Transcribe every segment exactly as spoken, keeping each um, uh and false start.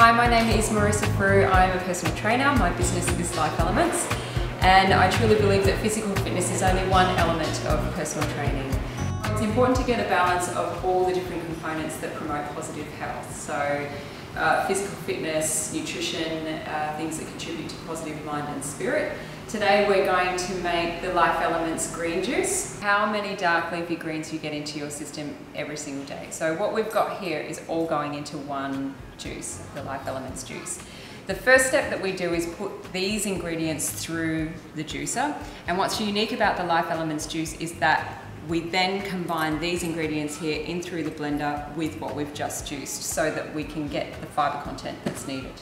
Hi, my name is Marissa Frew. I'm a personal trainer. My business is Life Elements, and I truly believe that physical fitness is only one element of personal training. It's important to get a balance of all the different components that promote positive health. So uh, physical fitness, nutrition, uh, things that contribute to positive mind and spirit. Today we're going to make the Life Elements green juice. How many dark leafy greens you get into your system every single day. So what we've got here is all going into one juice, the Life Elements juice. The first step that we do is put these ingredients through the juicer. And what's unique about the Life Elements juice is that we then combine these ingredients here in through the blender with what we've just juiced so that we can get the fibre content that's needed.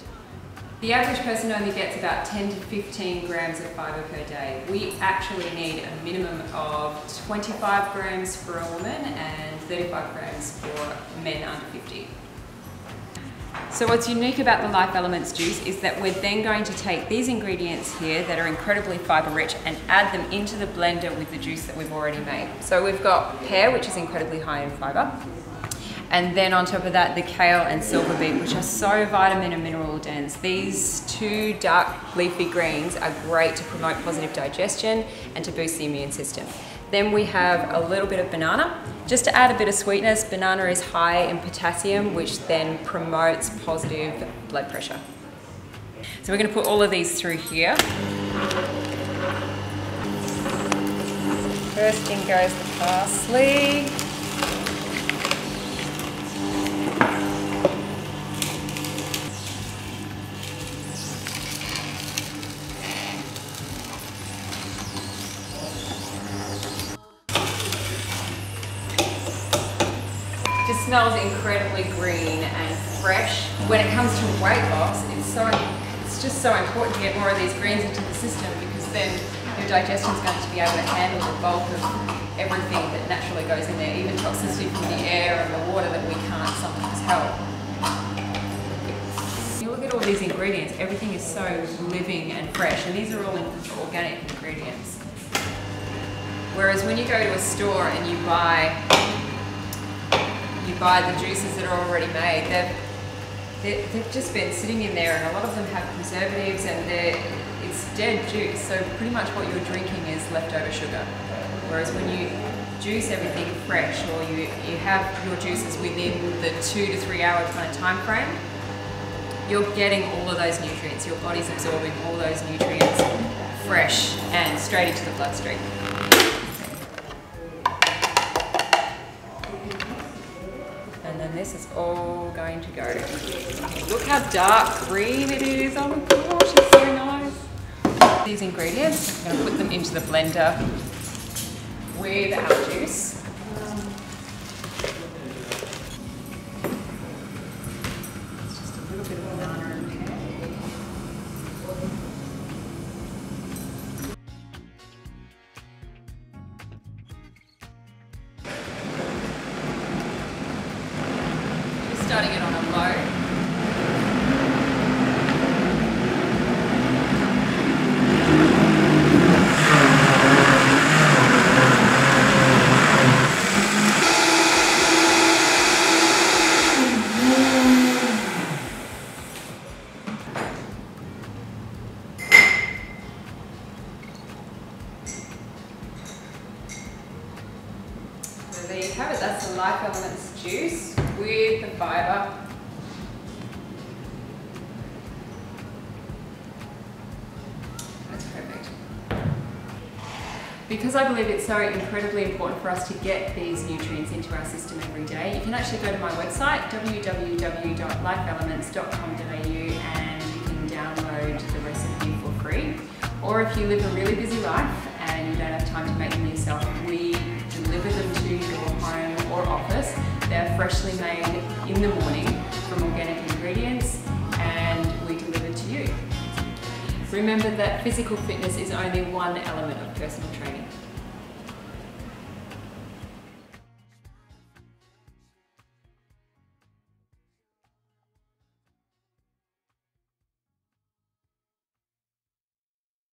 The average person only gets about ten to fifteen grams of fibre per day. We actually need a minimum of twenty-five grams for a woman and thirty-five grams for men under fifty. So what's unique about the Life Elements juice is that we're then going to take these ingredients here that are incredibly fibre rich and add them into the blender with the juice that we've already made. So we've got pear, which is incredibly high in fibre, and then on top of that the kale and silver beet, which are so vitamin and mineral dense. These two dark leafy greens are great to promote positive digestion and to boost the immune system. Then we have a little bit of banana. Just to add a bit of sweetness, banana is high in potassium, which then promotes positive blood pressure. So we're going to put all of these through here. First in goes the parsley. Just smells incredibly green and fresh. When it comes to weight loss, it's so it's just so important to get more of these greens into the system, because then your digestion is going to be able to handle the bulk of everything that naturally goes in there, even toxicity from the air and the water that we can't sometimes help. You look at all these ingredients, everything is so living and fresh, and these are all organic ingredients. Whereas when you go to a store and you buy You buy the juices that are already made, they've, they've just been sitting in there, and a lot of them have preservatives and it's dead juice, so pretty much what you're drinking is leftover sugar. Whereas when you juice everything fresh, or you, you have your juices within the two to three hour kind of time frame, you're getting all of those nutrients, your body's absorbing all those nutrients fresh and straight into the bloodstream. This is all going to go. Look how dark green it is. Oh my gosh, it's so nice. These ingredients, I'm going to put them into the blender with our juice. It's just a little bit of banana and pear. Starting it on a low. So there you have it, that's the Life Elements juice with the fibre. That's perfect. Because I believe it's so incredibly important for us to get these nutrients into our system every day, you can actually go to my website, w w w dot life elements dot com dot a u, and you can download the recipe for free. Or if you live a really busy life and you don't have time to make them yourself, we deliver them to your home or office. They're freshly made in the morning from organic ingredients, and we deliver to you. Remember that physical fitness is only one element of personal training.